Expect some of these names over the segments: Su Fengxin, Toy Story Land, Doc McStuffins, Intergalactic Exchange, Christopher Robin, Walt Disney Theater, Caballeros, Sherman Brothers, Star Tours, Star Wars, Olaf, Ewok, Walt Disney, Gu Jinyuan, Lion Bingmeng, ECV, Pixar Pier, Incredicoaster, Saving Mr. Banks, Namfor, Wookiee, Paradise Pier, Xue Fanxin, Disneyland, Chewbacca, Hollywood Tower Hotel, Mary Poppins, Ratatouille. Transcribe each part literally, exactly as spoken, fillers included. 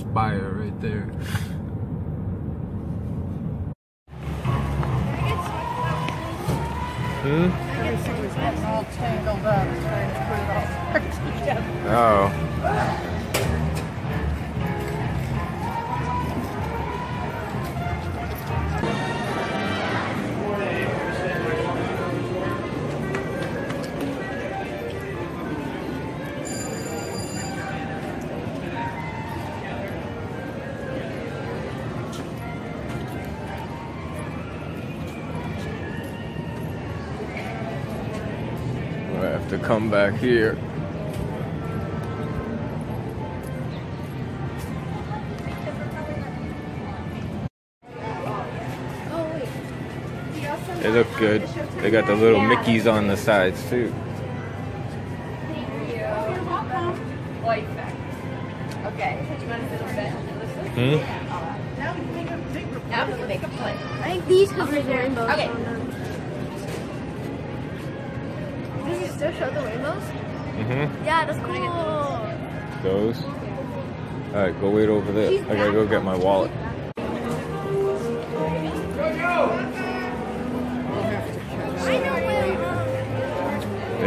spire right there. Hmm? You can see his hands all tangled up trying to put it all back together. Oh. To come back here. They look good. They got the little Mickeys on the sides too. Hmm? Now we can make a plate. I think these covers are in both. Okay. Still show the rainbows? Mm-hmm. Yeah, that's cool. Those? Alright, go wait over there. She's I gotta go get my wallet. Go, go! I know where.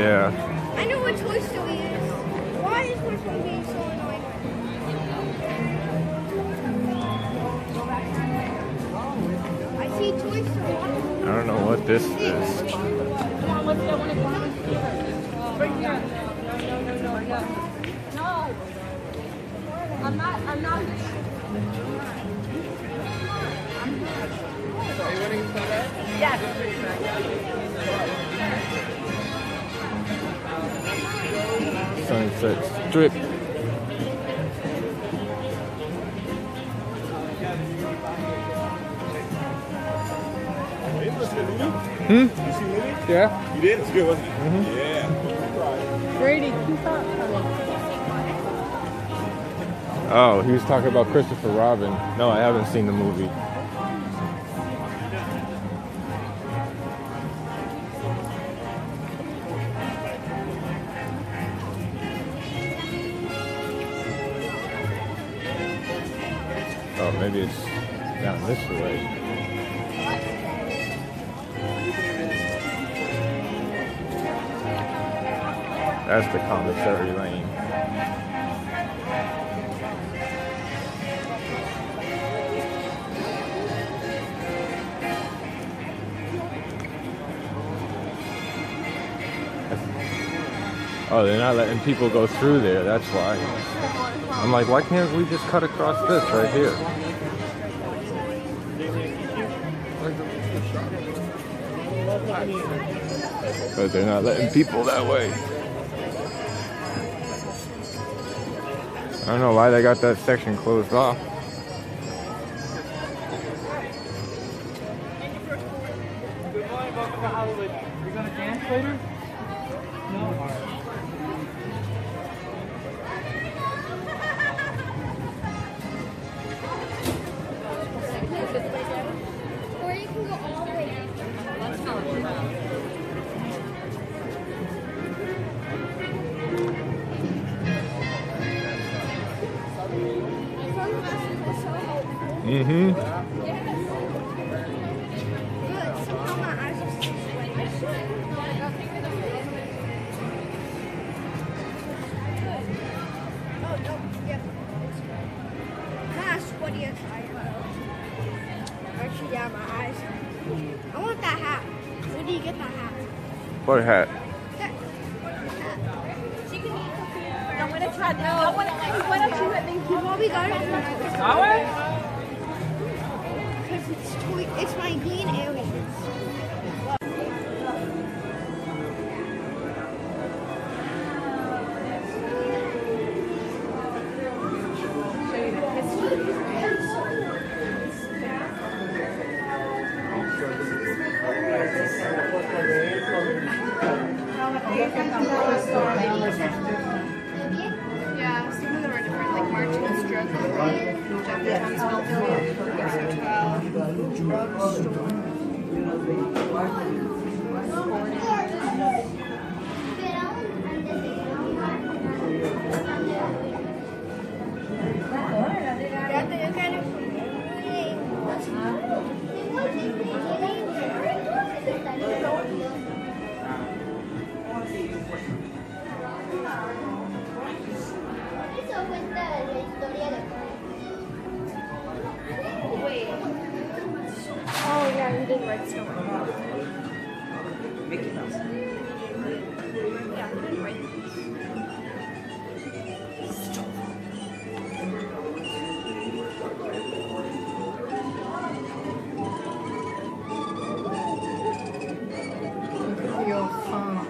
Yeah. I know what Toy Story is. Why is my phone being so annoying? I see Toy Story. I don't know what this is. No, I'm not, I'm not. Are you ready for that? Yes. Sunset Strip. Hmm? Yeah. You did? It's good, wasn't it? Mm-hmm. Yeah. Brady, keep up. Oh, he was talking about Christopher Robin. No, I haven't seen the movie. Oh, maybe it's down this way. That's the commissary lane. Oh, they're not letting people go through there, that's why. I'm like, why can't we just cut across this right here? But they're not letting people that way. I don't know why they got that section closed off. Good morning, welcome to Hollywood. Are you gonna dance later? No. Or you can go all the way down. Let's go. Mm-hmm. Actually, yeah, my eyes. I want that hat. Where do you get that hat? What hat? That hat. She can eat cookies. I want to try that. I want to. Why don't you let me? You probably got it. Our? It's, toy, it's my green aliens. Yeah, some of them are different, like March and Struggle. Drugstore. who did Red Storm? Mickey Mouse. Yeah, who did Red Storm? Your phone.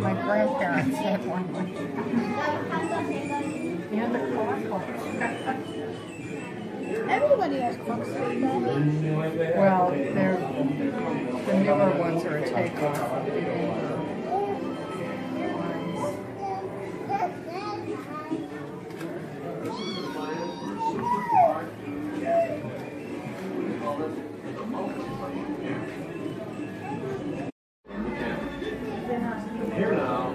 My grandparents had one. Yeah, the clock. Everybody has clocks like that. Well, they're, the newer ones are a takeoff. Here now,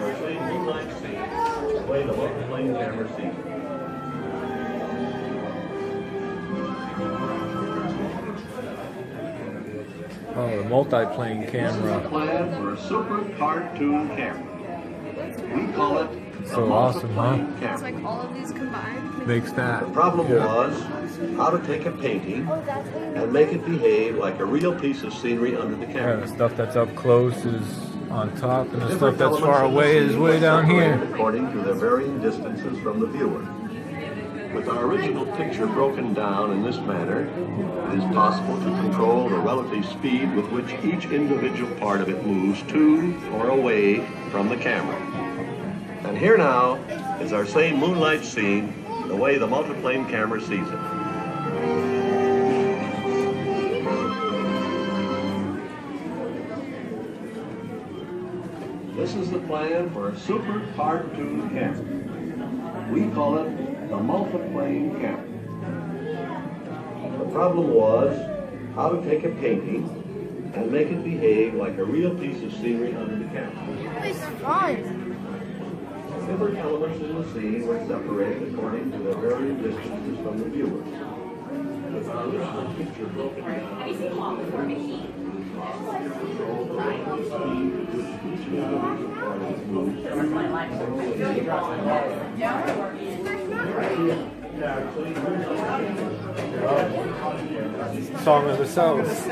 we're seeing moonlight scenes. Play the most playing camera scene. Oh, the multi-plane camera. This is a plan for a super cartoon camera. We call it. So awesome, huh? Camera. It's like all of these combined. Makes that. The problem yeah. was how to take a painting and make it behave like a real piece of scenery under the camera. Yeah, the stuff that's up close is on top, and the, the stuff that's far away is way down here. According to their varying distances from the viewer. With our original picture broken down in this manner, it is possible to control the relative speed with which each individual part of it moves to or away from the camera. And here now is our same moonlight scene, the way the multiplane camera sees it. This is the plan for a super cartoon camera. We call it the multi-plane camera. The problem was how to take a painting and make it behave like a real piece of scenery under the camera. It's fun. Different elements in the scene were separated according to their varying distances from the viewer. The picture broken down. Have you seen Walt before, Mickey? Song of the South.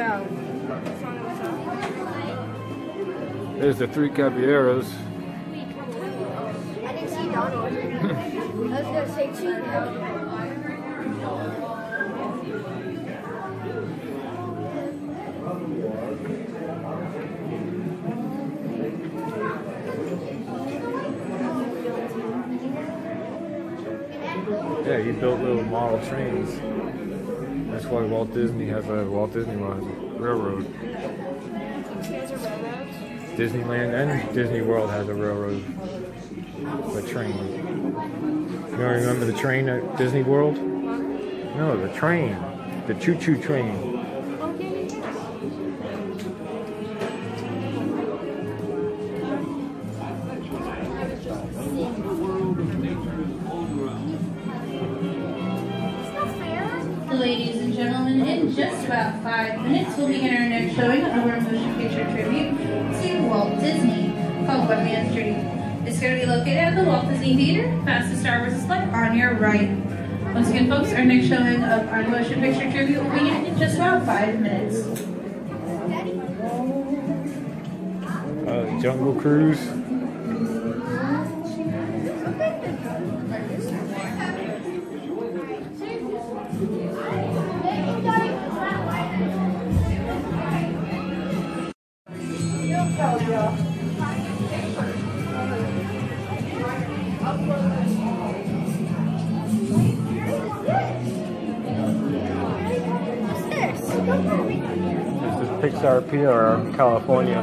There's the three Caballeros. I didn't see Donald. I was going to say two now. Yeah, he built little model trains. That's why Walt Disney has a Walt Disney railroad. Disneyland and Disney World has a railroad, a train. You don't remember the train at Disney World? No, the train, the choo-choo train. Ladies and gentlemen, in just about five minutes, we'll begin our next showing of our motion picture tribute to Walt Disney, called One Man's Dream. It's going to be located at the Walt Disney Theater, past the Star Wars display on your right. Once again, folks, our next showing of our motion picture tribute will begin in just about five minutes. Uh, Jungle Cruise. Pixar Pier, California.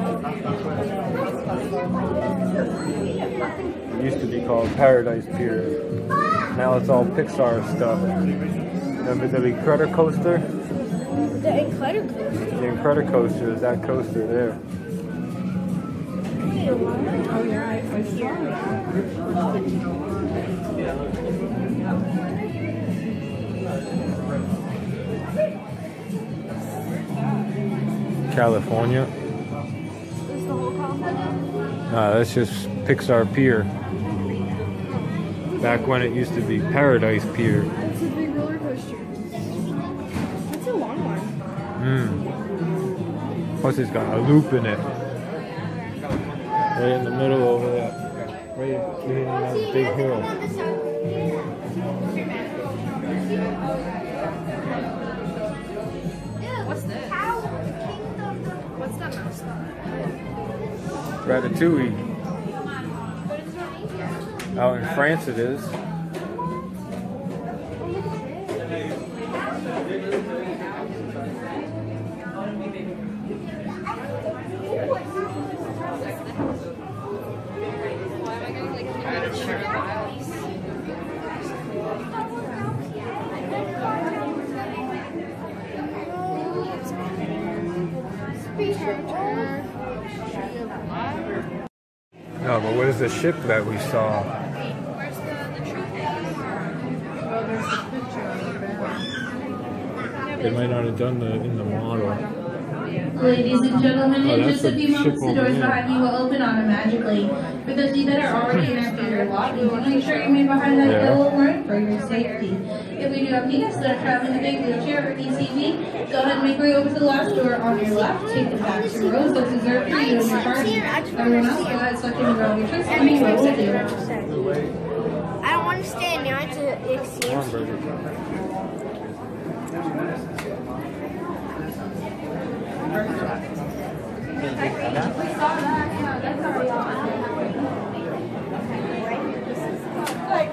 It used to be called Paradise Pier. Now it's all Pixar stuff. Remember the Incredicoaster? The Incredicoaster. The Incredicoaster is that coaster there. Oh, you're right. Yeah. California. Is the whole California? No, that's just Pixar Pier. Back when it used to be Paradise Pier. It's a big roller coaster. That's a long one. Mm. Plus it's got a loop in it. Right in the middle over there. Right between that big hill. What's this? What's that mouse? Ratatouille. Out in France it is. No, but what is the ship that we saw? Where's the, the tree thing? Oh, there's a picture of it. They might not have done the in the model. Ladies and gentlemen, oh, in just a few moments, the doors behind you will open automatically. For those of you that are already in our theater lot, we want to make sure you move behind that yellow yeah. line for your safety. If we do have guests that are traveling in a big wheelchair or E C V, go ahead and make your way over to the last door on your left. Take the back two rows that's reserved for you in your cart. Everyone else, go ahead and select your own choice and make your way over there. I don't want to stand now. It's an excuse. We saw that. Yeah, that's already on. Like.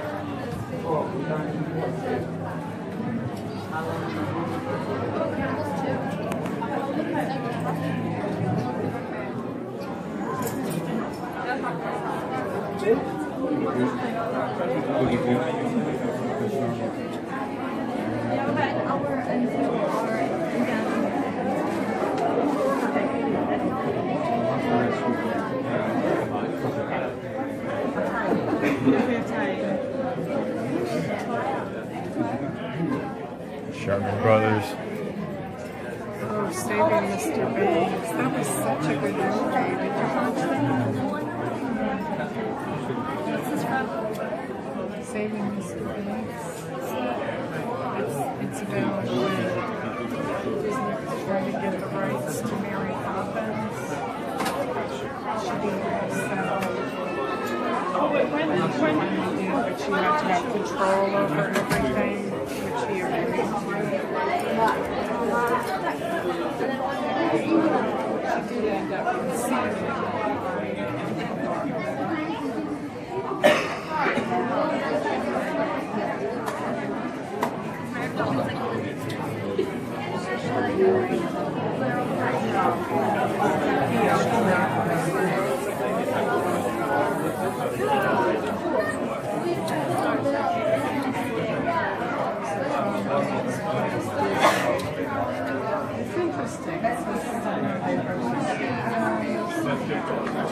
Sherman Brothers. Oh, Saving Mister Banks. That was such a good movie. Did you watch that? Saving Mister Banks. It's, it's about when Disney tried to get the rights to Mary Poppins. She didn't sell it. When did she do? But she had to have control over everything, which she It's interesting.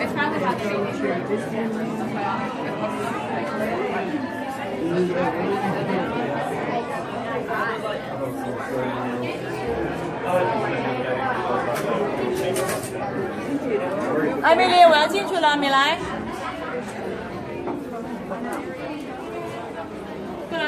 It's not about the Emily, 我要进去了，米莱，过来。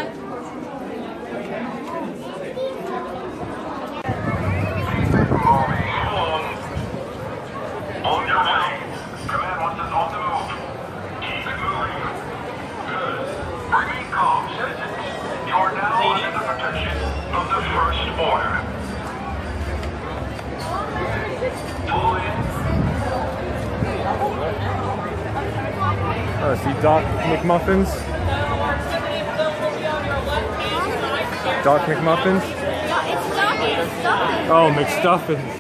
Uh, see Doc McStuffins? Doc McStuffins? Oh, McStuffins.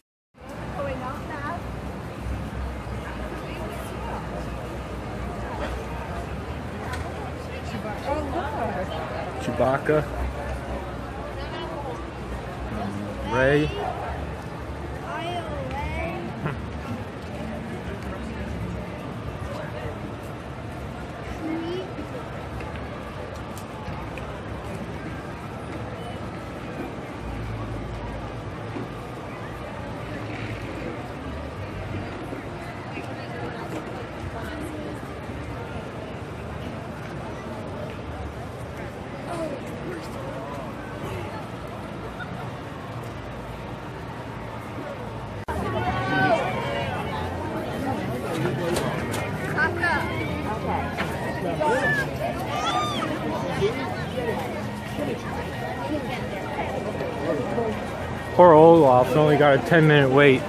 Chewbacca. Um, Ray. Poor Olaf only got a ten minute wait.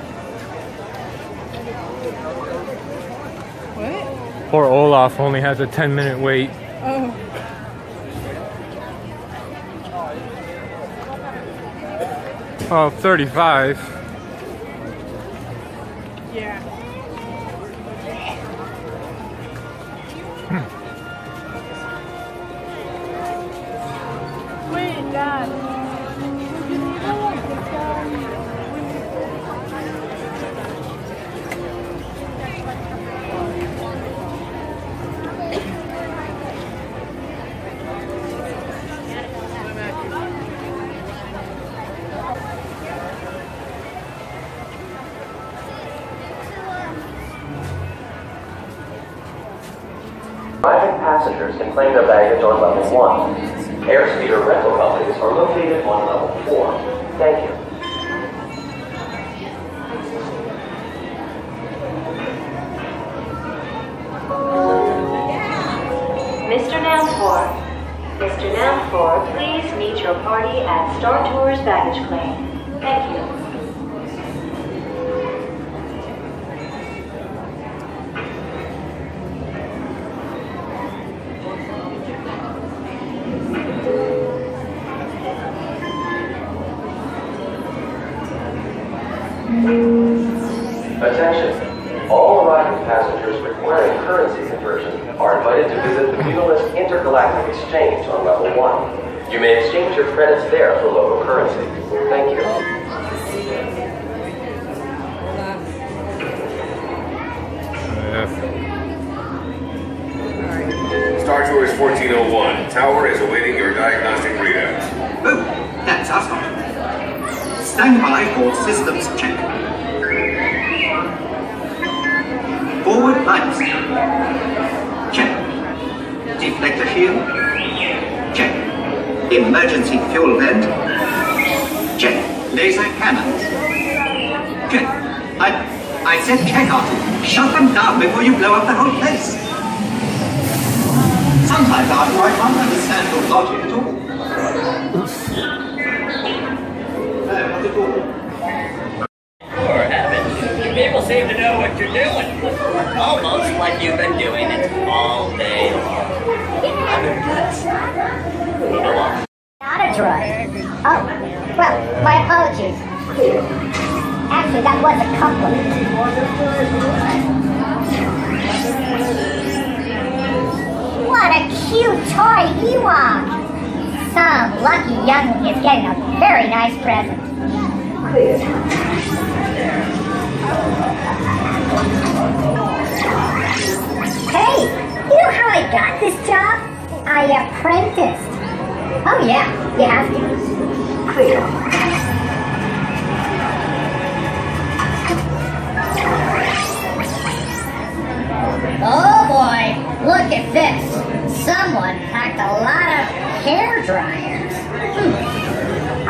What? Poor Olaf only has a ten minute wait. Oh. Oh, thirty-five. Yeah. Wait, Dad. You need to like this passengers can claim their baggage on level one. Airspeeder rental companies are located on level four. Thank you. Mister Namfor, Mister Namfor, please meet your party at Star Tours baggage claim. Thank you. Attention, all arriving passengers requiring currency conversion are invited to visit the Beautiful Intergalactic Exchange on level one. You may exchange your credits there for local currency. Thank you. Uh, Star Tours fourteen oh one. Tower is awaiting your diagnostic readouts. Oh, that's awesome. Stand by for systems check. Forward lights. Check. Deflector shield. Check. Emergency fuel vent. Check. Laser cannons. Check. I I said check out. Shut them down before you blow up the whole place. Sometimes after I can't understand your logic at all. No, not at all. Or haven't you? People seem to know what you're doing. Almost like you've been doing it all day long. I'm impressed. Move along. Not a drug. Oh, well, my apologies. Actually, that was a compliment. What a cute toy Ewok! Some lucky youngling is getting a very nice present. Clear. Hey, you know how I got this job? I apprenticed. Oh yeah, you have to. Clear. Oh boy, look at this. Someone packed a lot of hair dryers. Hmm.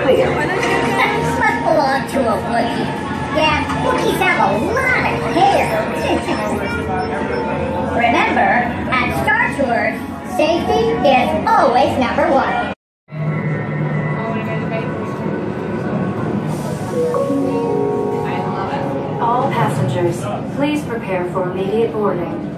Clear. Let's belong to a Wookiee. Yeah, Wookiees have a lot of hair. Remember, at Star Tours, safety is always number one. All passengers, please prepare for immediate boarding.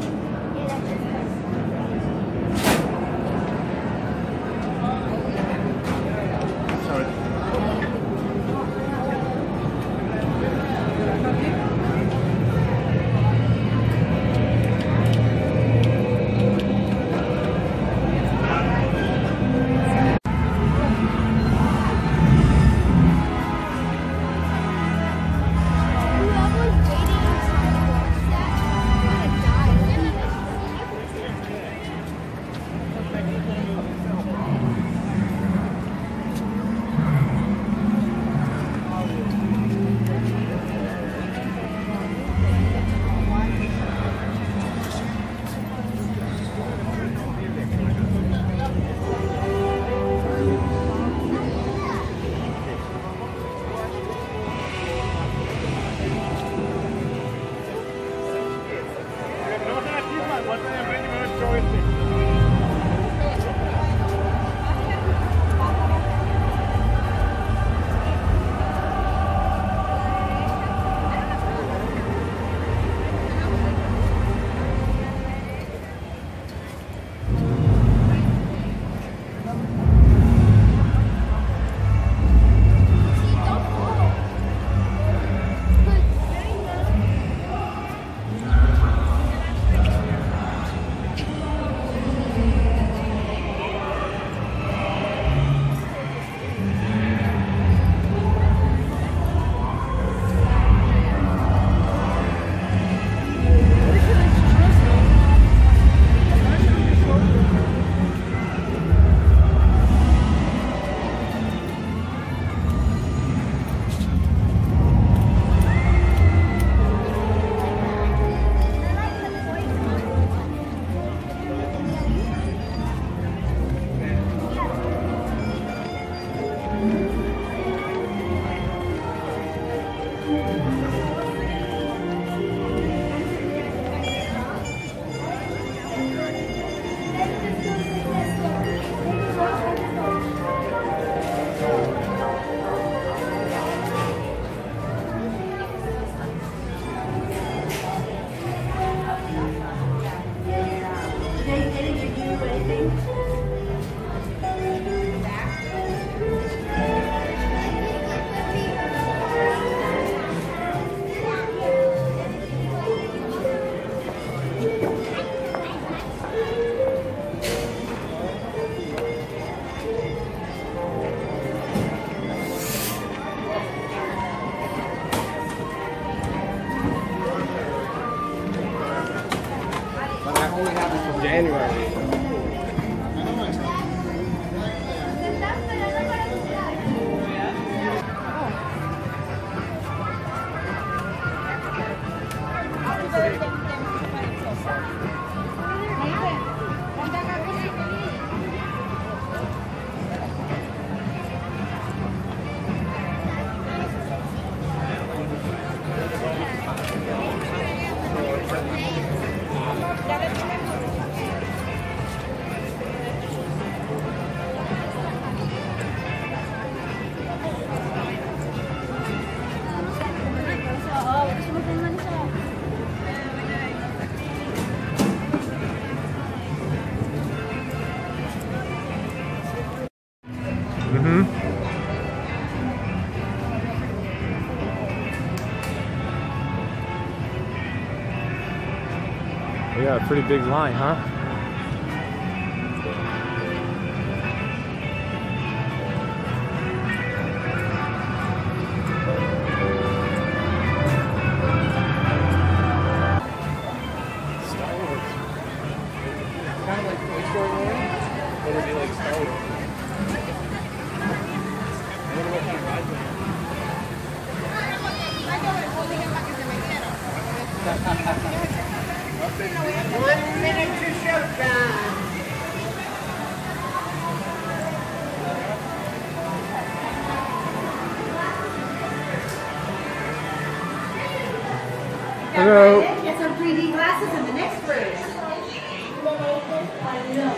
Yeah, a pretty big line, huh? Star Wars. Kind of like Toy Story Land, but it'd be like Star Wars. I wonder what kind of ride they have. One minute to showtime. Hello. Get some three D glasses in the next bridge. I know. I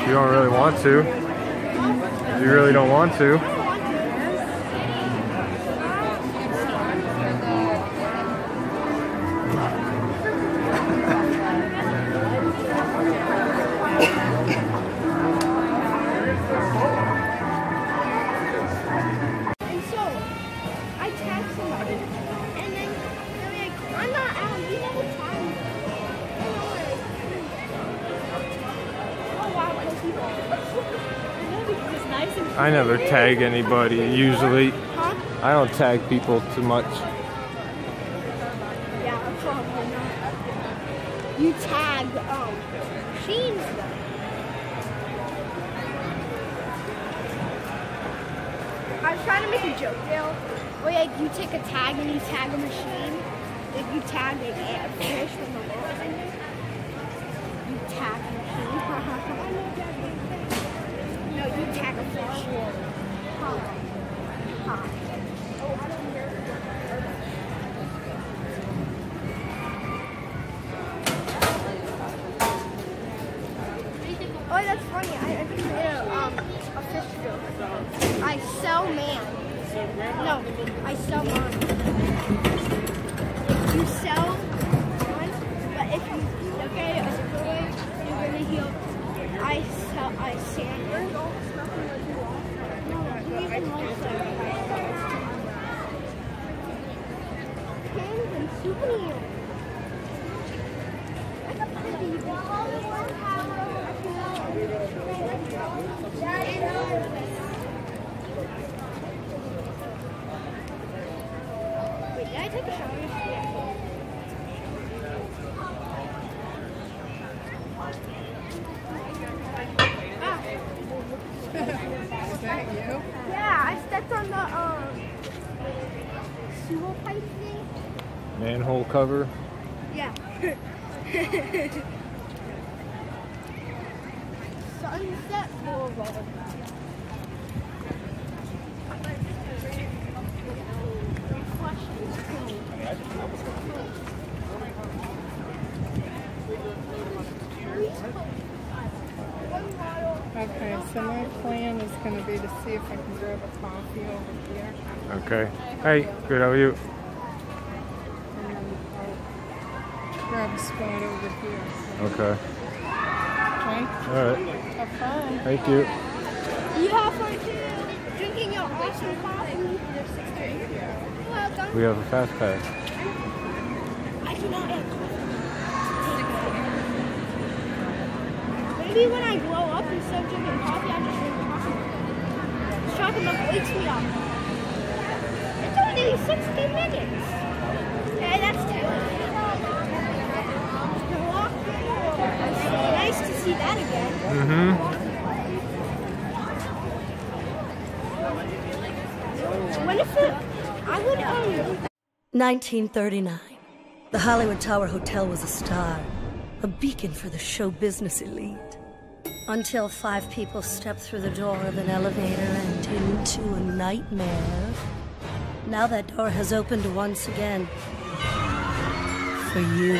if you don't really want to. If you really don't want to. I never tag anybody, usually. Huh? I don't tag people too much. Yeah, probably not. You tag, um, Sheens, though. I was trying to make a joke, Dale. Where, like, you take a tag and you tag a machine. Like, you tag a fish with the world in it. You tag a machine. No, you tag a fish. Huh. Huh. Oh, that's funny. I, I just did a, um, a fish joke. I sell man. No, I sell mine. You sell one, but if you look at it as a good way, you're going to heal. I sell, I sander. No, you even want to pins and souvenirs. I got pins. Wait, did I take a shower? Yeah. Is that you? Yeah, I stepped on the um, sewer pipe thing. Manhole cover? Yeah. Sunset Boulevard. Okay, so my plan is going to be to see if I can grab a coffee over here. Okay. Hey, good, how are you? And then I'll grab a spot over here. So. Okay. Okay? Alright. Have fun. Thank you. You have fun too. Drinking your awesome coffee. Welcome. We have a fast pass. I cannot have coffee. Maybe when I grow up, instead of drinking coffee, I just drink chocolate. Chocolate milk wakes me up. It's only sixty minutes. Hey, that's terrible. Nice to see that again. Mm-hmm. What if it, I would own... nineteen thirty-nine. The Hollywood Tower Hotel was a star. A beacon for the show business elite. Until five people stepped through the door of an elevator and into a nightmare. Now that door has opened once again. For you.